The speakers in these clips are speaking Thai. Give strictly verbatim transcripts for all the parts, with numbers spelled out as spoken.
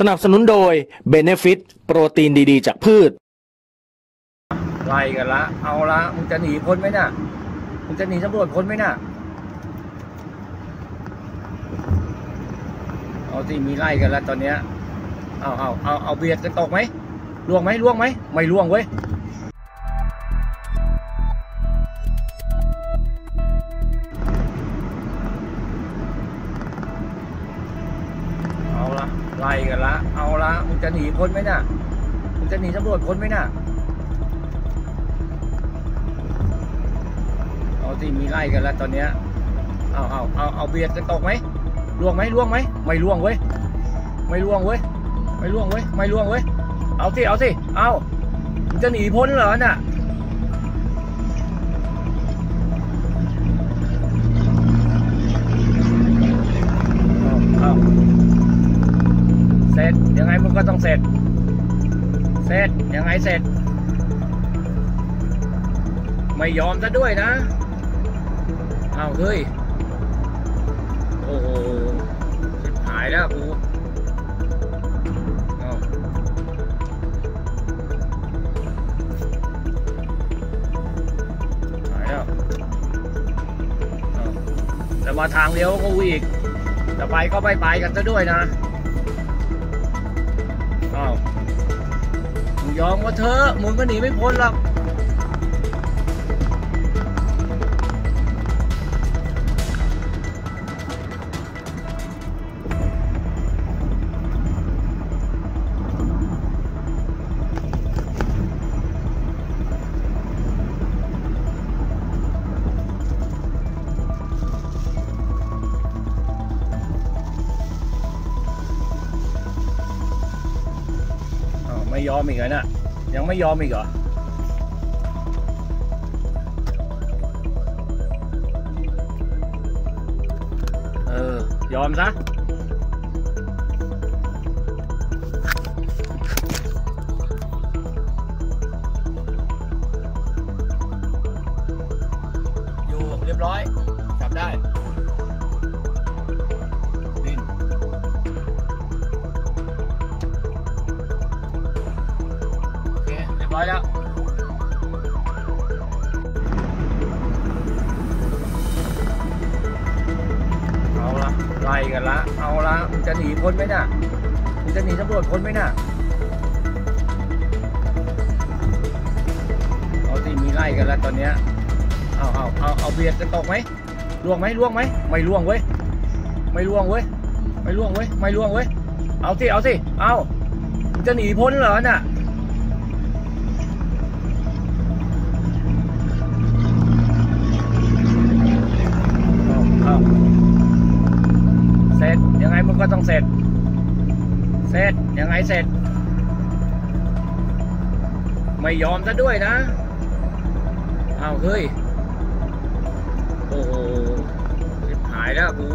สนับสนุนโดย Benefit โปรตีนดีๆจากพืชไล่กันละเอาละมึงจะหนีพ้นไหมน่ะมึงจะหนีตำรวจพ้นไหมน่ะเอาที่มีไล่กันละตอนเนี้ยเอาเอาเอาเอาเบียดกันตกไหมล่วงไหมล่วงไหมไม่ล่วงเว้ยเอาละไล่กันละเอาละมึงจะหนีพ้นไหมน่ะมึงจะหนีตำรวจพ้นไหมน่ะเอาที่มีไล่กันแล้วตอนเนี้ยเอาเอาเอาเอาเบียดกันตกไหมล่วงไหมล่วงไหมไม่ล่วงเว้ยไม่ล่วงเว้ยไม่ล่วงเว้ยไม่ล่วงเว้ยเอาสิเอาสิเอามันจะหนีพ้นเหรอน่ะเอาเสร็จยังไงมึงก็ต้องเสร็จเสร็จยังไงเสร็จไม่ยอมซะด้วยนะเอาเฮ้ยโอ้โหหายแล้วกูเอาหายแล้วเอาแต่มาทางเลี้ยวก็วิ่งอีกจะไปก็ไปไปกันซะด้วยนะเอามึงยอมก็เถอะมึงก็หนีไม่พ้นหรอกไม่ยอมอีกเหรอน่ะยังไม่ยอมอีกเหรอเออยอมซะอยู่เรียบร้อยจับได้ร้อยแล้วเอาละไล่กันละเอาละมึงจะหนีพ้นไหมน่ะมึงจะหนีตำรวจพ้นไหมน่ะเอาที่มีไล่กันละตอนเนี้ยเอาเอาเอาเอาเบียดกันตกไหมล่วงไหมล่วงไหมไม่ล่วงเว้ยไม่ล่วงเว้ยไม่ล่วงเว้ยไม่ล่วงเว้ยเอาสิเอาสิเอามึงจะหนีพ้นเหรอน่ะก็ต้องเสร็จเสร็จยังไงเสร็จไม่ยอมซะด้วยนะเอาเฮ้ยโอ้โหหายแล้วกู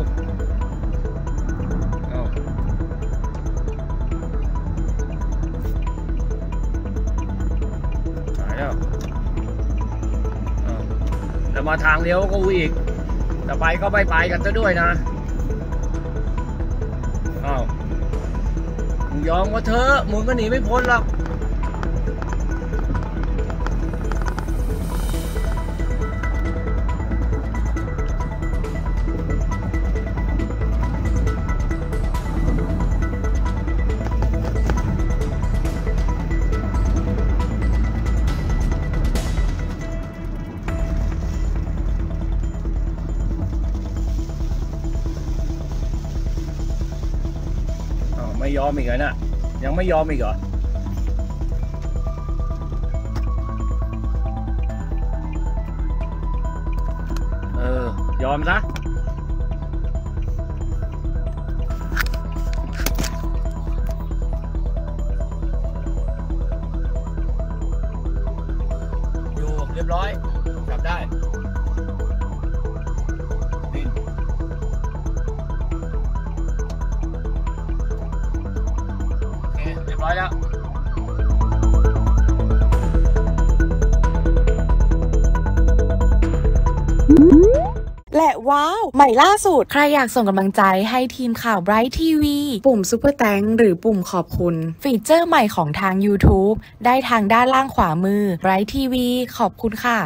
เอาหายแล้วเอาแต่มาทางเลี้ยวก็วิ่งอีกแต่ไปก็ไปไปกันซะด้วยนะอ้าวมึงยอมก็เถอะมึงก็หนีไม่พ้นหรอกไม่ยอมอีกเหรอน่ะยังไม่ยอมอีกเหรอเออยอมซะอยู่เรียบร้อยจับได้ร้อยแล้ว และว้าวใหม่ล่าสุดใครอยากส่งกำลังใจให้ทีมข่าว Bright ที วี ปุ่ม Super Thank หรือปุ่มขอบคุณฟีเจอร์ใหม่ของทาง YouTube ได้ทางด้านล่างขวามือ Bright ที วี ขอบคุณค่ะ